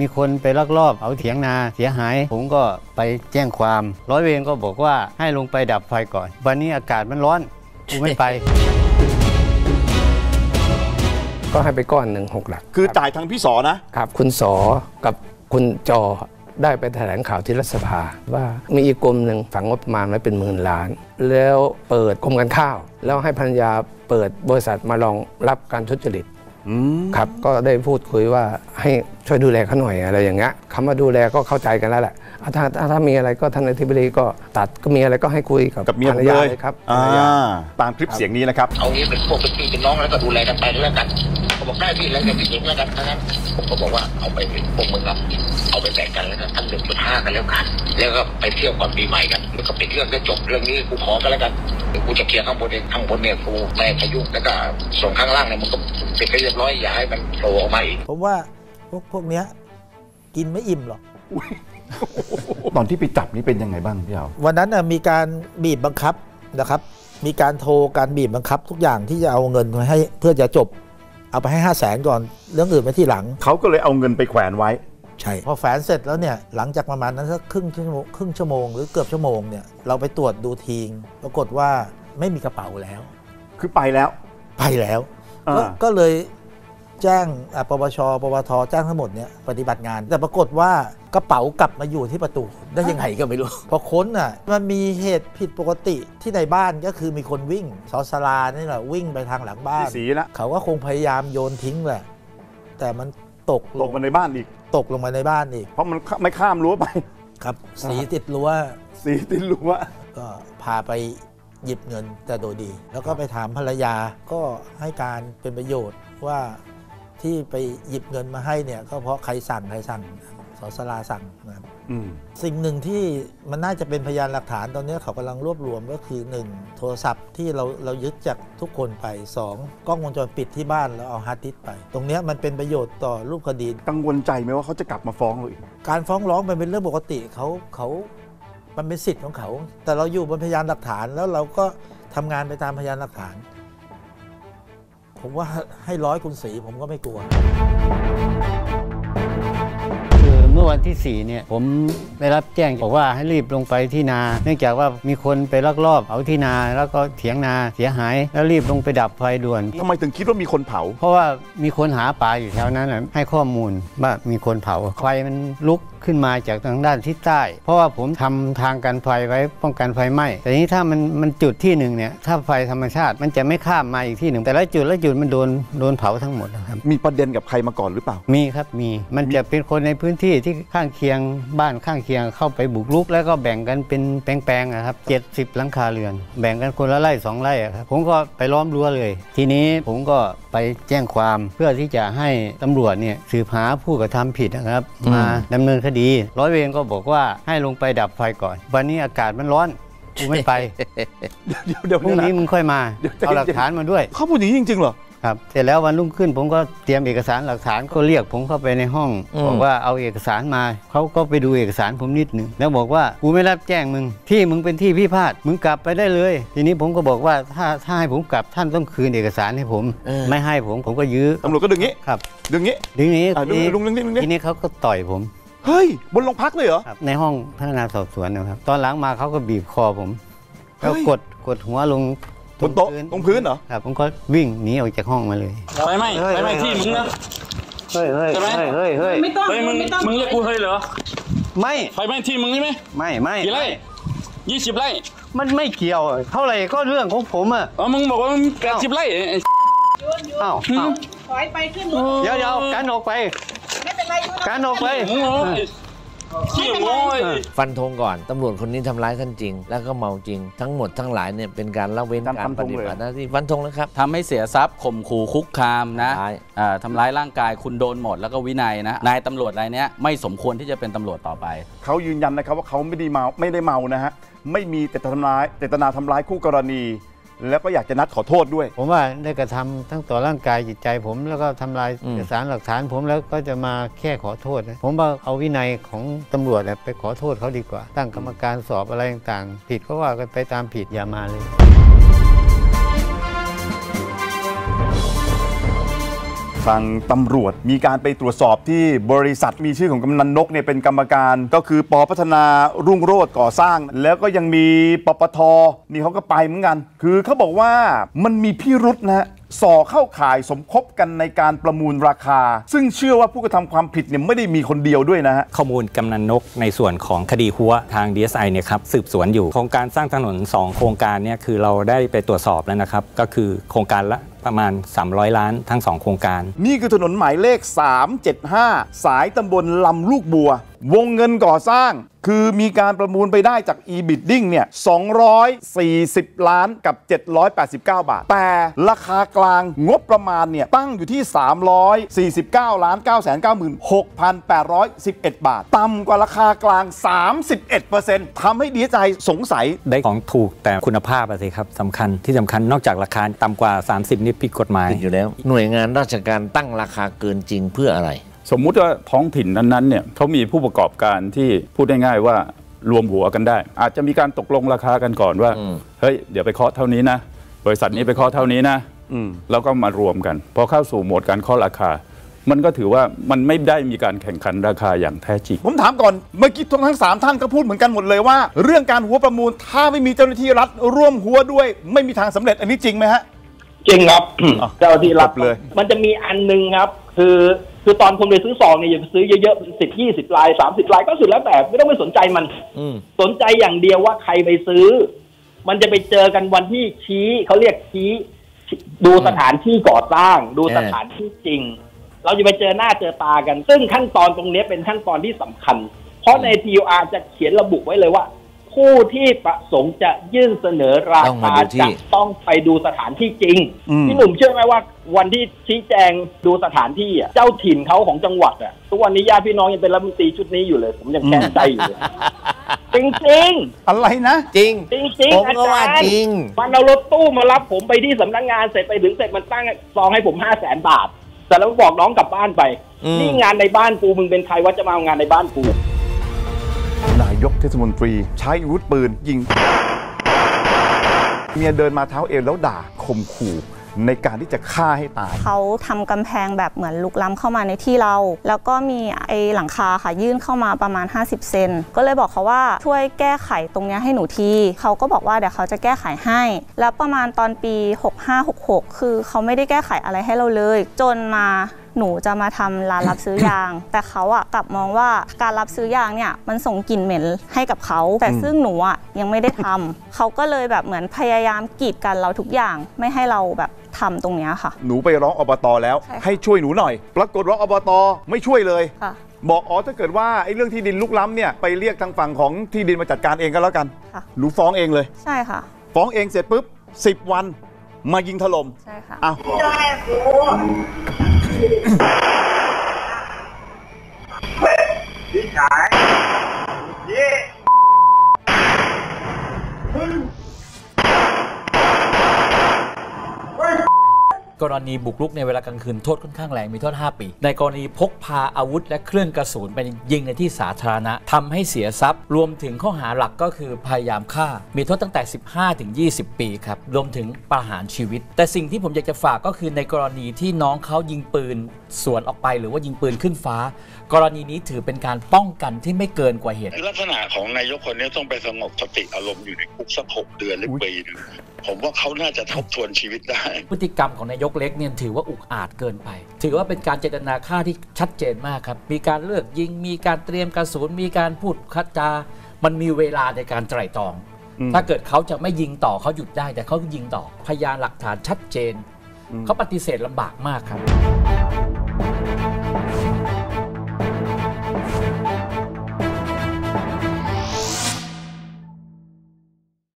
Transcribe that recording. มีคนไปลักลอบเอาเถียงนาเสียหายผมก็ไปแจ้งความร้อยเวรก็บอกว่าให้ลงไปดับไฟก่อนวันนี้อากาศมันร้อนกูไม่ไป ก็ให้ไปก้อนหนึ่ง6 หลักคือจ่ายทางพี่สอนะครับคุณสอกับคุณจอได้ไปแถลงข่าวที่รัฐสภาว่ามีอีกกรมหนึ่งฝังงบประมาณไว้เป็น10,000 ล้านแล้วเปิดกรมการข้าวแล้วให้ภรรยาเปิดบริษัทมารองรับการทุจริตครับก็ได้พูดคุยว่าให้ช่วยดูแลเขาหน่อยอะไรอย่างเงี้ยคำว่าดูแลก็เข้าใจกันแล้วแหละถ้ามีอะไรก็ท่านอธิบดีก็ตัดก็มีอะไรก็ให้คุยกับเมียเลยครับตามคลิปเสียงนี้นะครับเอางี้เป็นพวกเป็นพี่เป็นน้องแล้วก็ดูแลกันไปแล้วกันผมบอกได้พี่แล้วกันพี่เองแล้วกันนะครับผมก็บอกว่าเอาไปเป็นพวกมึงครับเอาไปแบ่งกันแล้วกันทั้ง1.5กันแล้วกันแล้วก็ไปเที่ยวก่อนปีใหม่กันมันก็เป็นเรื่องก็จบเรื่องนี้กูขอกันแล้วกันกูจะเคลียร์ข้างบนเองข้างบนเนี่ยกูแม่พายุแล้วก็ส่งข้างล่างเนี่ยมันก็เป็นเรียบร้อยอย่าให้มันโผล่ออกมาอีกผมว่าพวกเนี้ยกินไม่อิ่มหรอกตอนที่ไปจับนี่เป็นยังไงบ้างพี่เอาวันนั้นมีการบีบบังคับนะครับมีการโทรการบีบบังคับทุกอย่างที่จะเอาเงินมาให้เพื่อจะจบเอาไปให้500,000ก่อนเรื่องอื่นไว้ที่หลังเขาก็เลยเอาเงินไปแขวนไว้ใช่พอแขวนเสร็จแล้วเนี่ยหลังจากประมาณนั้นสักครึ่งชั่วโมงหรือเกือบชั่วโมงเนี่ยเราไปตรวจดูทีปรากฏว่าไม่มีกระเป๋าแล้วคือไปแล้วก็เลยแจ้งปปช.ปปท.แจ้งทั้งหมดเนี่ยปฏิบัติงานแต่ปรากฏว่ากระเป๋ากลับมาอยู่ที่ประตูได้ยังไงก็ไม่รู้พอค้นอ่ะมันมีเหตุผิดปกติที่ในบ้านก็คือมีคนวิ่งสอสลานี่แหละวิ่งไปทางหลังบ้านเขาก็คงพยายามโยนทิ้งแหละแต่มันตกมาในบ้านอีกตกลงมาในบ้านอีกเพราะมันไม่ข้ามรั้วไปครับสีติดรั้วก็พาไปหยิบเงินแต่โดยดีแล้วก็ไปถามภรรยาก็ให้การเป็นประโยชน์ว่าที่ไปหยิบเงินมาให้เนี่ยก็เพราะใครสั่งสสลาสั่งนะครับสิ่งหนึ่งที่มันน่าจะเป็นพยานหลักฐานตอนนี้เขากำลังรวบรวมก็คือ1โทรศัพท์ที่เรายึดจากทุกคนไป2กล้องวงจรปิดที่บ้านแล้วเอาฮาร์ดดิสก์ไปตรงนี้มันเป็นประโยชน์ต่อรูปคดีกังวลใจไหมว่าเขาจะกลับมาฟ้องเราอีกการฟ้องร้องมันเป็นเรื่องปกติมันเป็นสิทธิ์ของเขาแต่เราอยู่บนพยานหลักฐานแล้วเราก็ทำงานไปตามพยานหลักฐานผมว่าให้100 คุณศรีผมก็ไม่กลัวเมื่อวันที่4เนี่ยผมได้รับแจ้งบอกว่าให้รีบลงไปที่นาเนื่องจากว่ามีคนไปลักลอบเอาที่นาแล้วก็เถียงนาเสียหายแล้วรีบลงไปดับไฟด่วนทำไมถึงคิดว่ามีคนเผาเพราะว่ามีคนหาปลาอยู่แถวนั้นให้ข้อมูลว่ามีคนเผาไฟมันลุกขึ้นมาจากทางด้านทิศใต้เพราะว่าผมทำทางกันไฟไว้ป้องกันไฟไหม้แต่นี้ถ้ามันจุดที่หนึ่งเนี่ยถ้าไฟธรรมชาติมันจะไม่ข้ามมาอีกที่หนึ่งแต่ละจุดมันโดนเผาทั้งหมดนะครับมีประเด็นกับใครมาก่อนหรือเปล่ามีครับมีมันจะเป็นคนในพื้นที่ข้างเคียงบ้านข้างเคียงเข้าไปบุกรุกแล้วก็แบ่งกันเป็นแปลงๆนะครับ70 หลังคาเรือนแบ่งกันคนละไร่2 ไร่ครับผมก็ไปล้อมรั้วเลยทีนี้ผมก็ไปแจ้งความเพื่อที่จะให้ตำรวจเนี่ยสืบหาผู้กระทำผิดนะครับมาดำเนินคดีร้อยเวรก็บอกว่าให้ลงไปดับไฟก่อนวันนี้อากาศมันร้อนกูไม่ไปเดี๋ยวพรุ่งนี้มึงค่อยมาเอาหลักฐานมาด้วยเขาพูดอย่างนี้จริงๆเหรอครับเสร็จแล้ววันรุ่งขึ้นผมก็เตรียมเอกสารหลักฐานก็เรียกผมเข้าไปในห้องบอกว่าเอาเอกสารมาเขาก็ไปดูเอกสารผมนิดหนึ่งแล้วบอกว่ากูไม่รับแจ้งมึงที่มึงเป็นที่พิพาทมึงกลับไปได้เลยทีนี้ผมก็บอกว่าถ้าให้ผมกลับท่านต้องคืนเอกสารให้ผมไม่ให้ผมก็ยื้อตำรวจก็ดึงนี้ครับดึงนี้ทีนี้เขาก็ต่อยผมเฮ้ยบนโรงพักเลยเหรอในห้องพนักงานสอบสวนนะครับตอนหลังมาเขาก็บีบคอผมแล้วกดหัวลงบนโต๊ะตรงพื้นเหรอครับผมก็วิ่งหนีออกจากห้องมาเลยไปไม่ที่มึงนะเฮ้ยมึงเรียกกูเฮ้ยเหรอไม่ไปไม่ที่มึงใช่ไหมไม่กี่ไร่20 ไร่มันไม่เกี่ยวเท่าไหร่ก็เรื่องของผมอ่ะอ๋อมึงบอกว่ามึง80 ไร่อ้าวถอยไปขึ้นรถเดี๋ยวกันออกไปไม่เป็นไรกันออกไปฟันธงก่อนตำรวจคนนี้ทำร้ายท่านจริงแล้วก็เมาจริงทั้งหมดทั้งหลายเนี่ยเป็นการละเว้นการปฏิบัติหน้าที่ฟันธงแล้วครับทำให้เสียทรัพย์ข่มขู่คุกคามนะทำร้ายร่างกายคุณโดนหมดแล้วก็วินัยนะนายตำรวจรายนี้ไม่สมควรที่จะเป็นตำรวจต่อไปเขายืนยันนะครับว่าเขาไม่ได้เมานะฮะไม่มีเจตนาทำร้ายคู่กรณีแล้วก็อยากจะนัดขอโทษด้วยผมว่าได้กระทำทั้งต่อร่างกายจิตใจผมแล้วก็ทำลายเอกสารหลักฐานผมแล้วก็จะมาแค่ขอโทษนะผมว่าเอาวินัยของตำรวจไปขอโทษเขาดีกว่าตั้งกรรมการสอบอะไรต่างๆผิดก็ว่ากันไปตามผิดอย่ามาเลย ทางตำรวจมีการไปตรวจสอบที่บริษัทมีชื่อของกำนันนกเนี่ยเป็นกรรมการก็คือป.พัฒนารุ่งโรจน์ก่อสร้างแล้วก็ยังมีปปท.นี่เขาก็ไปเหมือนกันคือเขาบอกว่ามันมีพิรุธนะส่อเข้าข่ายสมคบกันในการประมูลราคาซึ่งเชื่อว่าผู้กระทำความผิดเนี่ยไม่ได้มีคนเดียวด้วยนะฮะข้อมูลกำนันนกในส่วนของคดีหัวทาง DSI เนี่ยครับสืบสวนอยู่โครงการสร้างถนน2โครงการเนี่ยคือเราได้ไปตรวจสอบแล้วนะครับก็คือโครงการละประมาณ300ล้านทั้ง2โครงการนี่คือถนนหมายเลข375สายตำบลลำลูกบัววงเงินก่อสร้างคือมีการประมูลไปได้จาก e-bidding เนี่ย240ล้านกับ789บาทแต่ราคากลางงบประมาณเนี่ยตั้งอยู่ที่349ล้าน 996,811 บาทต่ำกว่าราคากลาง 31% ทำให้ดีใจสงสัยได้ของถูกแต่คุณภาพอะไรครับสำคัญที่สำคัญนอกจากราคาต่ำกว่า30นี่ผิดกฎหมายอยู่แล้วหน่วยงานราชการตั้งราคาเกินจริงเพื่ออะไรสมมุติว่าท้องถิ่นนั้นๆเนี่ยเขามีผู้ประกอบการที่พูดง่ายๆว่ารวมหัวกันได้อาจจะมีการตกลงราคากันก่อนว่าเฮ้ยเดี๋ยวไปเคาะเท่านี้นะบริษัทนี้ไปเคาะเท่านี้นะแล้วก็มารวมกันพอเข้าสู่โหมดการเคาะราคามันก็ถือว่ามันไม่ได้มีการแข่งขันราคาอย่างแท้จริงผมถามก่อนเมื่อกี้ทั้ง3ท่านก็พูดเหมือนกันหมดเลยว่าเรื่องการหัวประมูลถ้าไม่มีเจ้าหน้าที่รัฐร่วมหัวด้วยไม่มีทางสำเร็จอันนี้จริงไหมฮะจริงครับเจ้าหน้าที่รัฐเลยมันจะมีอันนึงครับคือตอนคนไปซื้อซองเนี่ยอย่าไปซื้อเยอะๆ10-20 ลาย30 ลายก็สุดแล้วแต่ไม่ต้องไปสนใจมันสนใจอย่างเดียวว่าใครไปซื้อมันจะไปเจอกันวันที่ชี้เขาเรียกชี้ดูสถานที่ก่อสร้างดูสถานที่จริงเราจะไปเจอหน้าเจอตากันซึ่งขั้นตอนตรงนี้เป็นขั้นตอนที่สำคัญเพราะใน TOR จะเขียนระบุไว้เลยว่าผู้ที่ประสงค์จะยื่นเสนอราคาจะต้องไปดูสถานที่จริงพี่หนุ่มเชื่อไหมว่าวันที่ชี้แจงดูสถานที่เจ้าถิ่นเขาของจังหวัดทุกวันนี้ญาติพี่น้องยังเป็นรัฐมนตรีชุดนี้อยู่เลยผมยังแค้นใจอยู่จริงจริงอะไรนะจริงจริงจริงอาจารย์มันเอารถตู้มารับผมไปที่สำนักงานเสร็จไปถึงเสร็จมันตั้งซองให้ผม500,000 บาทแต่แล้วบอกน้องกลับบ้านไปนี่งานในบ้านกูมึงเป็นใครว่าจะมาเอางานในบ้านกูนายกเทศมนตรีใช้อาวุธปืนยิงเมียเดินมาเท้าเอวแล้วด่าข่มขู่ในการที่จะฆ่าให้ตายเขาทำกำแพงแบบเหมือนลุกล้ำเข้ามาในที่เราแล้วก็มีไอหลังคาค่ะยื่นเข้ามาประมาณ50 เซนก็เลยบอกเขาว่าช่วยแก้ไขตรงนี้ให้หนูทีเขาก็บอกว่าเดี๋ยวเขาจะแก้ไขให้แล้วประมาณตอนปี65-66คือเขาไม่ได้แก้ไขอะไรให้เราเลยจนมาหนูจะมาทำร้านรับซื้อยางแต่เขาอะกลับมองว่าการรับซื้อยางเนี่ยมันส่งกลิ่นเหม็นให้กับเขาแต่ซึ่งหนูอะยังไม่ได้ทำ เขาก็เลยแบบเหมือนพยายามกีดกันเราทุกอย่างไม่ให้เราแบบทำตรงนี้ค่ะหนูไปร้องอบต.แล้ว ให้ช่วยหนูหน่อยปรากฏว่าอบต.ไม่ช่วยเลยบอกอ๋อถ้าเกิดว่าไอ้เรื่องที่ดินลุกล้ำเนี่ยไปเรียกทางฝั่งของที่ดินมาจัดการเองก็แล้วกันหนูฟ้องเองเลยใช่ค่ะฟ้องเองเสร็จปุ๊บ10 วันมายิงถล่มใช่ค่ะอ้าวกรณีบุกรุกในเวลากลางคืนโทษค่อนข้างแรงมีโทษ5 ปีในกรณีพกพาอาวุธและเครื่องกระสุนไปยิงในที่สาธารณะทำให้เสียทรัพย์รวมถึงข้อหาหลักก็คือพยายามฆ่ามีโทษตั้งแต่ 15-20 ปีครับรวมถึงประหารชีวิตแต่สิ่งที่ผมอยากจะฝากก็คือในกรณีที่น้องเขายิงปืนสวนออกไปหรือว่ายิงปืนขึ้นฟ้ากรณีนี้ถือเป็นการป้องกันที่ไม่เกินกว่าเหตุลักษณะของนายกคนนี้ต้องไปสงบสติอารมณ์อยู่ในคุกสัก6 เดือนหรือปีนึงผมว่าเขาน่าจะทบทวนชีวิตได้พฤติกรรมของนายกเล็กเนี่ยถือว่าอุกอาจเกินไปถือว่าเป็นการเจตนาฆ่าที่ชัดเจนมากครับมีการเลือกยิงมีการเตรียมกระสุนมีการพูดคัดจามันมีเวลาในการไตร่ตรองถ้าเกิดเขาจะไม่ยิงต่อเขาหยุดได้แต่เขายิงต่อพยานหลักฐานชัดเจนเขาปฏิเสธลำบากมากครับ